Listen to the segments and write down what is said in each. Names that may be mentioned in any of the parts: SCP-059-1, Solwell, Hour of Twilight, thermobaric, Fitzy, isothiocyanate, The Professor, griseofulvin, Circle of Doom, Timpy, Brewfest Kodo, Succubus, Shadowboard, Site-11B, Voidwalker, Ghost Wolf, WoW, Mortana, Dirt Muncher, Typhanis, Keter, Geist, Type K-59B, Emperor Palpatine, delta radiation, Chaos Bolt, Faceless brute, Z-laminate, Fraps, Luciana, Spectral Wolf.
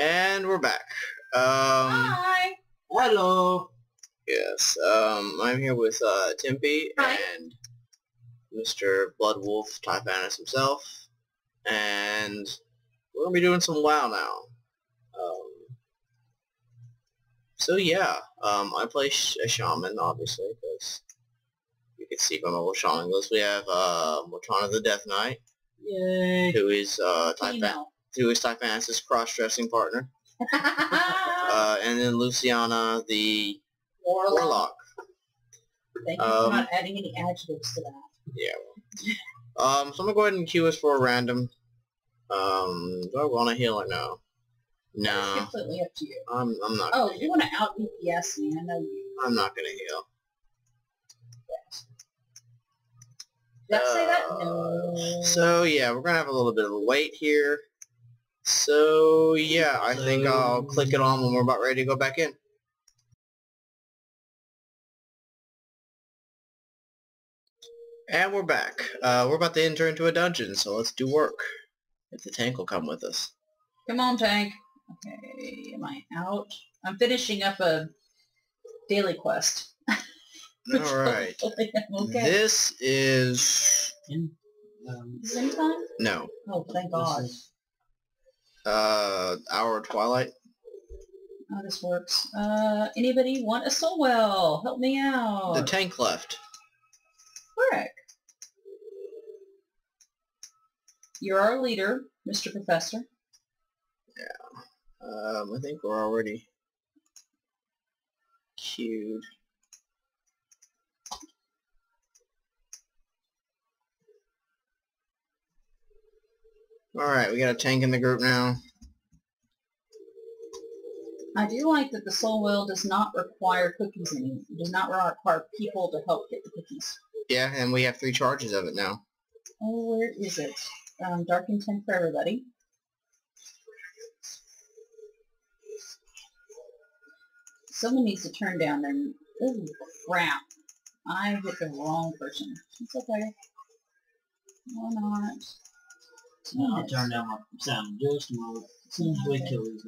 And we're back. Hi. Hello. Yes. I'm here with Timpy and Mr. Blood Wolf Typhanis himself, and we're gonna be doing some WoW now. So yeah, I play a shaman, obviously, because you can see from my little shaman list. We have Mortana the Death Knight, yay, who is Typhanis' cross-dressing partner, and then Luciana the Warlock. Thank you for not adding any adjectives to that. Yeah. Well. So I'm gonna go ahead and queue us for a random. Do I want to heal or no? No. It's completely up to you. I'm not. Oh, you want to out DPS me? I know you. I'm not gonna heal. Yes. Did I say that? No. So yeah, we're gonna have a little bit of a wait here. So yeah, I think I'll click it on when we're about ready to go back in. And we're back. We're about to enter into a dungeon, so let's do work. If the tank will come with us. Come on, tank. Okay, am I out? I'm finishing up a daily quest. Alright. Okay. This is... Is it any time? No. Oh, thank God. Is, Hour of Twilight. Oh, this works. Anybody want a Solwell? Help me out. The tank left. Correct. You're our leader, Mr. Professor. Yeah. I think we're already queued. Alright, we got a tank in the group now. I do like that the Solwell does not require cookies anymore. It does not require people to help get the cookies. Yeah, and we have 3 charges of it now. Oh, where is it? Darkened 10 for everybody. Someone needs to turn down their... Oh, crap. I hit the wrong person. It's okay. Why not? No, I'll turn down my sound just a moment. As soon as we kill these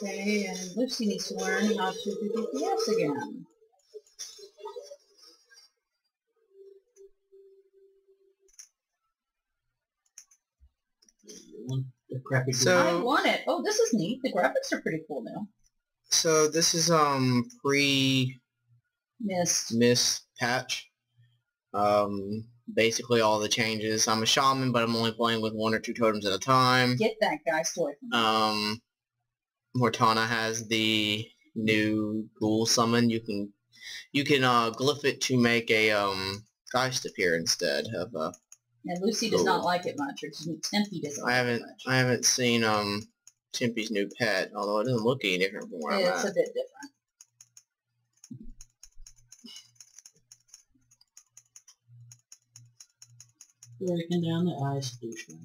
guys. Okay, and Lucy needs to learn how to do DPS again. So, I want it. Oh, this is neat. The graphics are pretty cool now. So this is pre-Mist patch. Basically all the changes. I'm a shaman, but I'm only playing with 1 or 2 totems at a time. Get that guy story. Mortana has the new ghoul summon. You can glyph it to make a Geist appear instead of a. And Lucy does not like it much, or Timpy doesn't like it much. I haven't seen Timpy's new pet, although it doesn't look any different from where I'm at. It's a bit different. Breaking down the ice solution.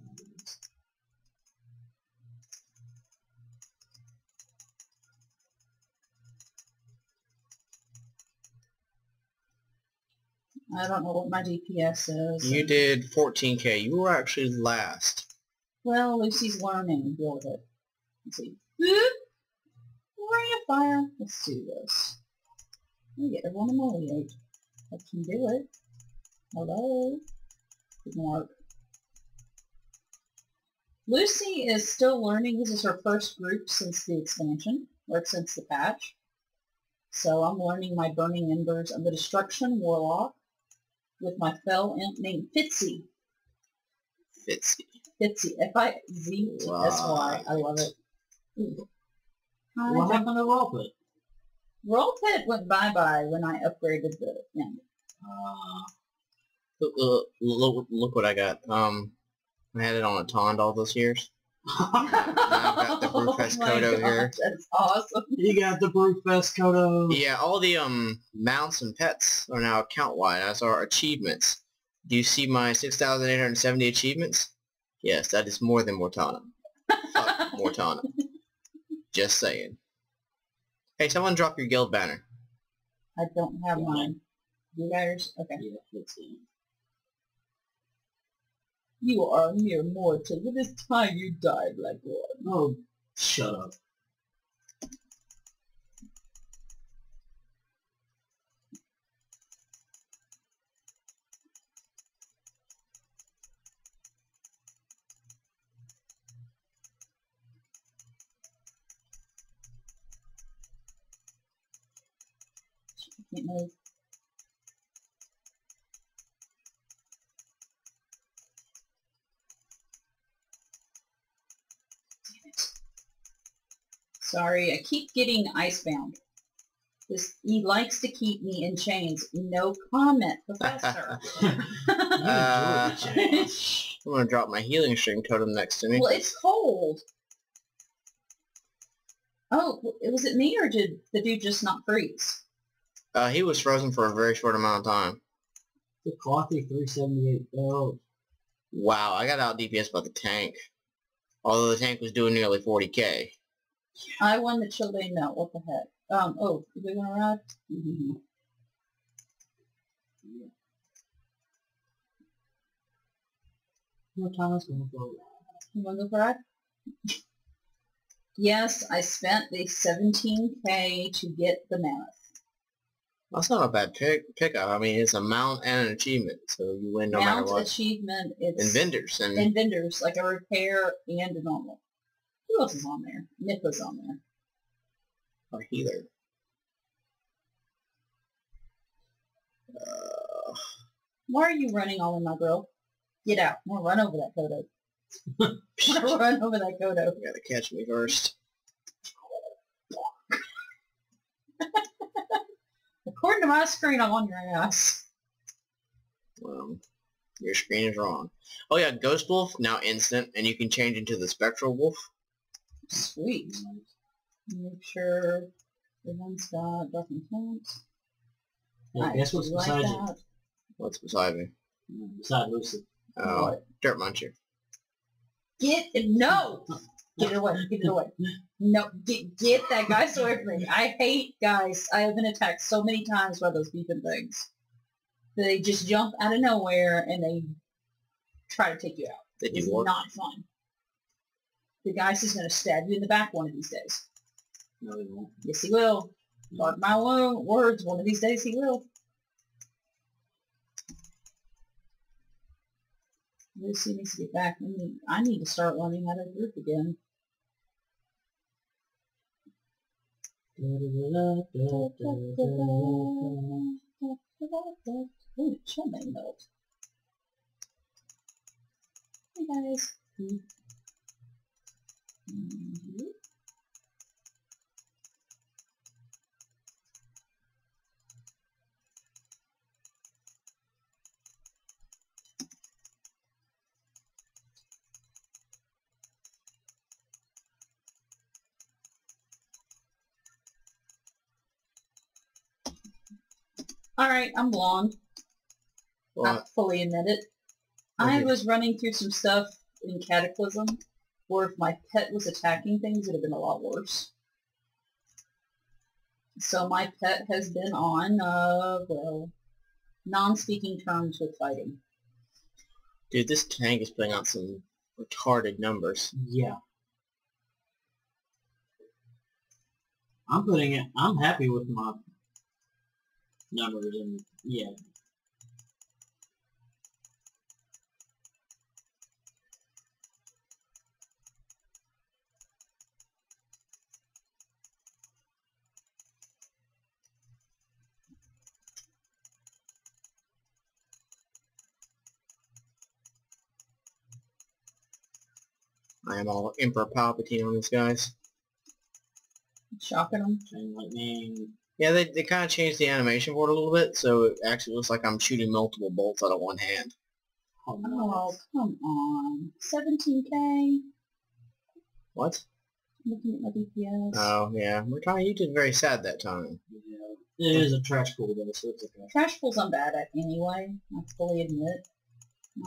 I don't know what my DPS is. You did 14k. You were actually last. Well, Lucy's learning. Deal with it. Let's see. Ring of fire. Let's do this. Let me get everyone emoliate. I can do it. Hello. Didn't work. Lucy is still learning. This is her first group since the expansion, or since the patch. So I'm learning my Burning Embers. I'm the Destruction Warlock. With my fell imp named Fitzy. Fitzy. Fitzy. F-I-Z-S-Y. I love it. What happened to Roll Pit? Roll Pit went bye-bye when I upgraded the imp. Look what I got. I had it on a taunt all those years. I've got the Brewfest Kodo here. That's awesome. You got the Brewfest Kodo. Yeah, all the mounts and pets are now account-wide, as are achievements. Do you see my 6,870 achievements? Yes, that is more than Mortana. Fuck Mortana. Just saying. Hey, someone drop your guild banner. I don't have mine. You guys? Okay. Yeah, let's see. You are a mere mortal. It is time you died, like one. Oh, shut up. Can't move. Damn it. Sorry, I keep getting icebound. He likes to keep me in chains. No comment, Professor. I'm going to drop my healing string totem next to me. Well, it's cold. Oh, was it me or did the dude just not freeze? He was frozen for a very short amount of time. The clothy 378 bells. Wow, I got out DPS by the tank. Although the tank was doing nearly 40k. I won the Childe Melt, what the heck. Oh, are we gonna ride? Mm-hmm. Yeah. Mortana's gonna go ride. You wanna go ride? Yes, I spent the 17k to get the mammoth. That's not a bad pick-up. I mean, it's a mount and an achievement, so you win no matter what. Mount, achievement, it's... And vendors. And vendors, like a repair and a normal. Who else is on there? Nippa's on there. Or healer. Why are you running all in my grill? Get out. I'm going to run over that Kodo. I'm going to run over that Kodo. You got to catch me first. According to my screen, I'm on your ass. Well, your screen is wrong. Oh yeah, Ghost Wolf, now instant, and you can change into the Spectral Wolf. Sweet. Make sure the one's got doesn't count. Yeah, guess what's beside you? What's beside me? Beside Lucy. Oh, what? Dirt Muncher. No! Get it away, get it away. No, get that Geist away from me. I hate Geist. I have been attacked so many times by those beeping things. They just jump out of nowhere and they try to take you out. It's not fun. The Geist is going to stab you in the back one of these days. No, he won't. Yes, he will. Mark my words, one of these days he will. Lucy needs to get back. I need to start learning how to group again. Ooh, chilling melt. Hey guys. Mm-hmm. Alright, I'm blonde. What? I fully admit it. I was running through some stuff in Cataclysm, or if my pet was attacking things, it would have been a lot worse. So my pet has been on, well, non-speaking terms with fighting. Dude, this tank is putting out some retarded numbers. Yeah. I'm happy with my... numbers and yeah. I am all Emperor Palpatine on these guys. Shocking them. Chain lightning. Yeah, they kind of changed the animation board a little bit, so it actually looks like I'm shooting multiple bolts out of one hand. Oh, come on. 17k? What? I'm looking at my DPS. Oh, yeah. Mortana, you did very sad that time. Yeah. It is a trash pool, though, so it's okay. Trash pools I'm bad at anyway, I fully admit.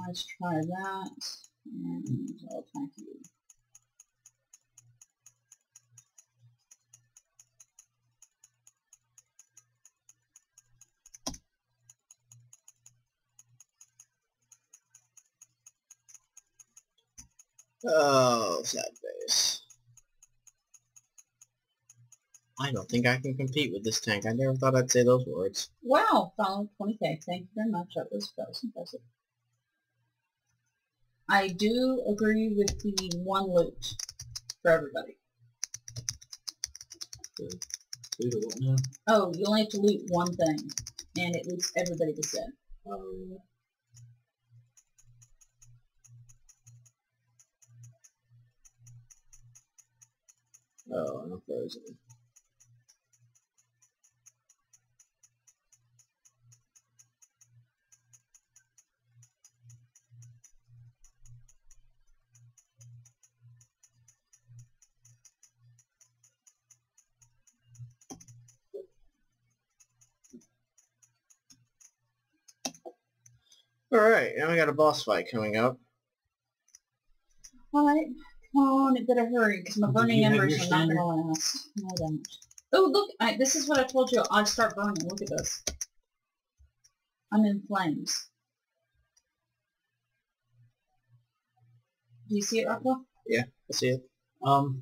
Let's try that. and I'll attack you. Oh, sad face. I don't think I can compete with this tank. I never thought I'd say those words. Wow, Donald, 20K. Thank you very much. That was impressive. I do agree with the one loot for everybody. Loot what now? Oh, you only have to loot one thing, and it loots everybody the same. Oh, I'm frozen. Alright, now we got a boss fight coming up. Alright, come on, I better hurry, because my burning embers are not going to last. No, I don't. Oh, look, this is what I told you, I'd start burning, look at this. I'm in flames. Do you see it, Rockwell? Yeah, I see it. Oh,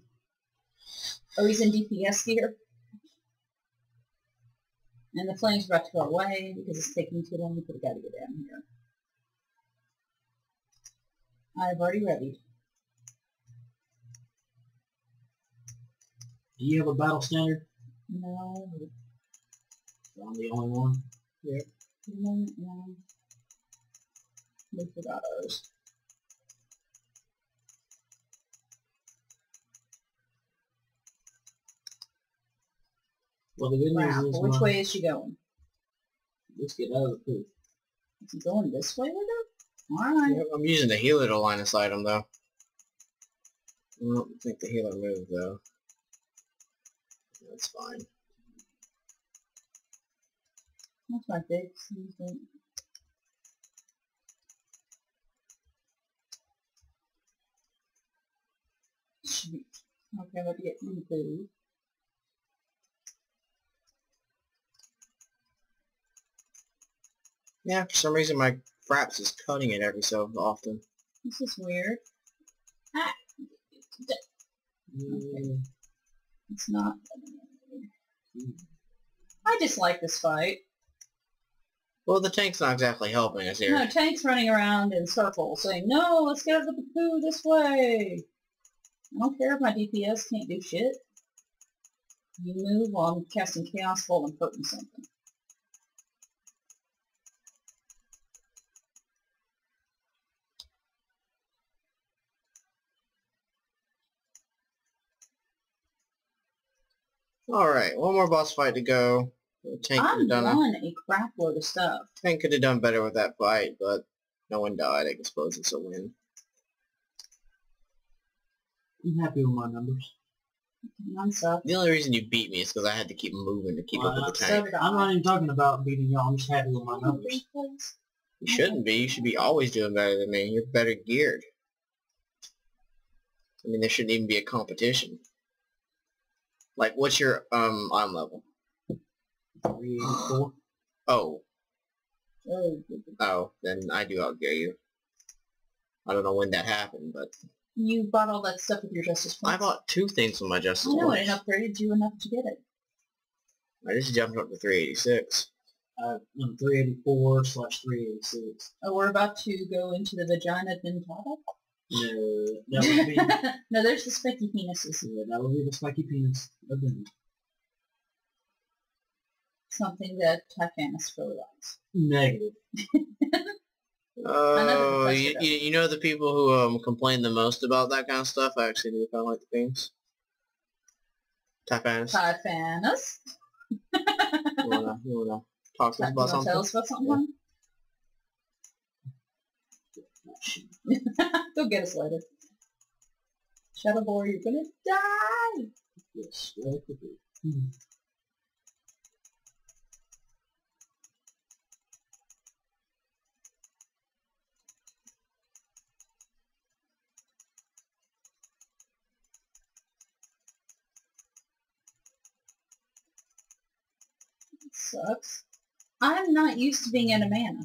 he's in DPS here. And the flames are about to go away, because it's taking too long, we've got to get down here. I've already readied. Do you have a battle standard? No. So I'm the only one? Yep. No. We forgot ours. Well, the good news is... Which way is she going? Let's get out of the poop. Is she going this way with her? Alright. Yep, I'm using the healer to line this item, though. I don't think the healer moved, though. That's fine. That's my big season. Shoot. Okay, I'm about to get some food. Yeah, for some reason my Fraps is cutting it every so often. This is weird. Ah! Okay. It's not... I dislike this fight. Well, the tank's not exactly helping us here. No, tank's running around in circles saying, no, let's get the poo this way! I don't care if my DPS can't do shit. You move while I'm casting Chaos Bolt and hurting something. Alright, one more boss fight to go. I'm done a crap load of stuff. Tank could have done better with that fight, but no one died. I suppose it's a win. I'm happy with my numbers. The only reason you beat me is because I had to keep moving to keep up with the tank. I'm not even talking about beating y'all. I'm just happy with my numbers. You shouldn't be. You should be always doing better than me. You're better geared. I mean, there shouldn't even be a competition. Like, what's your, on level? 3 and 4. Oh. Oh, then I do outgear you. I don't know when that happened, but... You bought all that stuff with your Justice Points. I bought 2 things with my Justice Points. I know, points. And upgraded you enough to get it. I just jumped up to 386. I'm 384/386. Oh, we're about to go into the vagina dentata? No, that would be... No, there's the spiky penises. Yeah, that would be the spiky penis. Something that Typhanis really likes. Negative. Oh, you know the people who complain the most about that kind of stuff? I actually do kind of like the things. Typhanis. Typhanis. You wanna talk to us about something? Tell us about something? Yeah. Go get us later. Shadowboard, you're gonna die! Yes, right to be. sucks. I'm not used to being out of mana.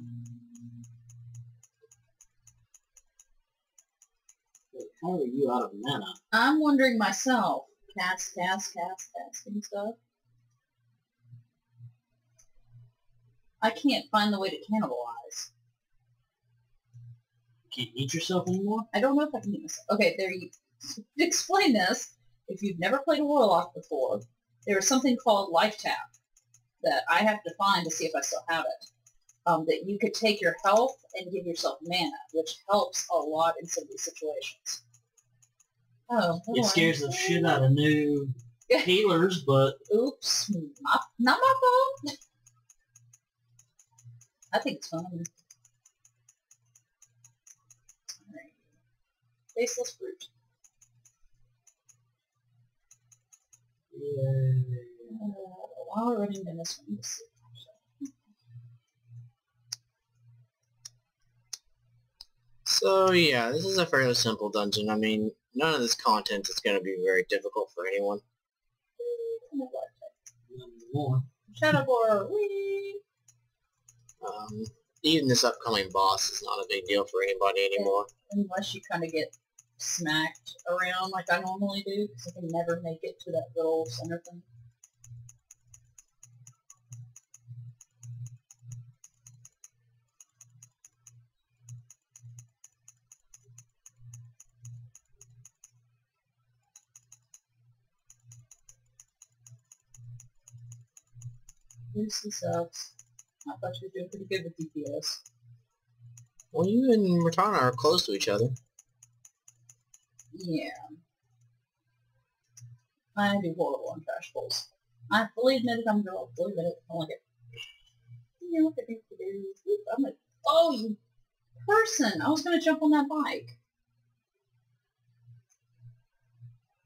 Wait, how are you out of mana? I'm wondering myself. Casting stuff. I can't find the way to cannibalize. Can't eat yourself anymore? I don't know if I can eat myself. Okay, there you... To explain this, if you've never played a warlock before, there is something called life tap that I have to find to see if I still have it. That you could take your health and give yourself mana, which helps a lot in some of these situations. Oh, it scares the shit out of new healers, but... Oops, not my fault. I think it's fun. Alright. Faceless brute. Yeah. While we're running down this one, let's see. So yeah, this is a fairly simple dungeon. I mean, none of this content is going to be very difficult for anyone. Shadowboard. Wee. Even this upcoming boss is not a big deal for anybody anymore. Yeah, unless you kind of get smacked around like I normally do, because I can never make it to that little center thing. Lucy sucks. I thought you were doing pretty good with DPS. Well, you and Mortana are close to each other. Yeah. I do horrible on trash bowls. I believe me that I'm girl. Believe it. I like it. You know what I do to do? I'm like, oh, you person! I was gonna jump on that bike.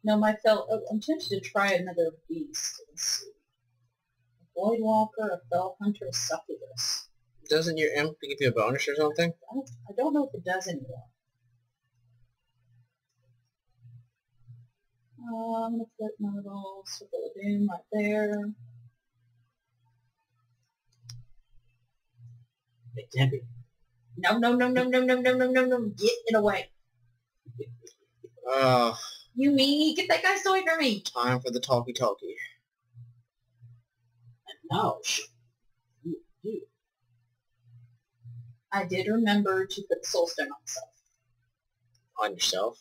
No, my fellow. Oh, I'm tempted to try another beast. Let's see. Voidwalker, a Felhunter, a Succubus. Doesn't your imp give you a bonus or something? I don't know if it does anymore. I'm going to put my little Circle of Doom right there. It can't be. No. Get it away. Oh. You mean, get that guy away from me. Time for the talkie-talkie. Oh, you. I did remember to put soulstone on myself. On yourself?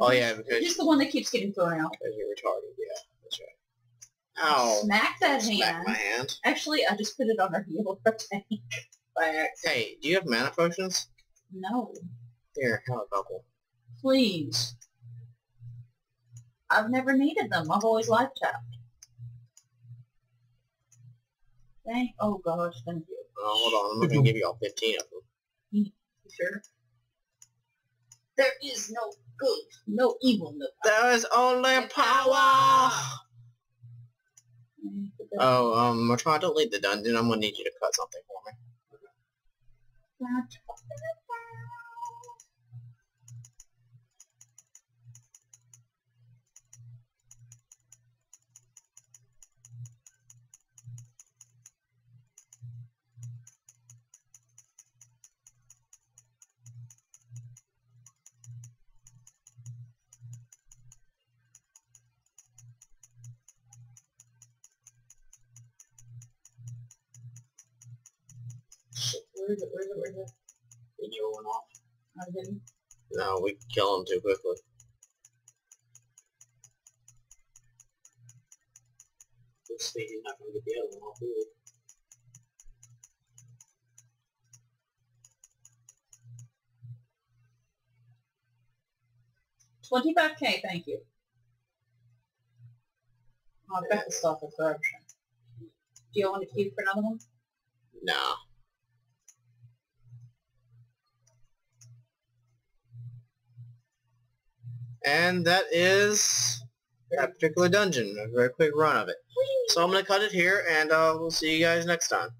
Oh yeah, because... Just the one that keeps getting thrown out. Because you're retarded, yeah. That's right. Ow. Smack that hand. Smack my hand. Actually, I just put it on her heel for a tank. By accident. Hey, do you have mana potions? No. Here, have a couple. Please. I've never needed them. I've always life tapped. Dang. Oh gosh, thank you. Oh, hold on, I'm gonna give you all 15 of them. Sure. There is no good, no evil, no power. There is only power! Oh, Mortana, don't leave the dungeon. I'm gonna need you to cut something for me. Where's it? Did you went off? I didn't. No, we kill him too quickly. This thing is not going to get the other one off either. $25K, thank you. I'll bet the stuff is corruption. Do you want to keep for another one? Nah. And that is that particular dungeon, a very quick run of it. So I'm going to cut it here, and we'll see you guys next time.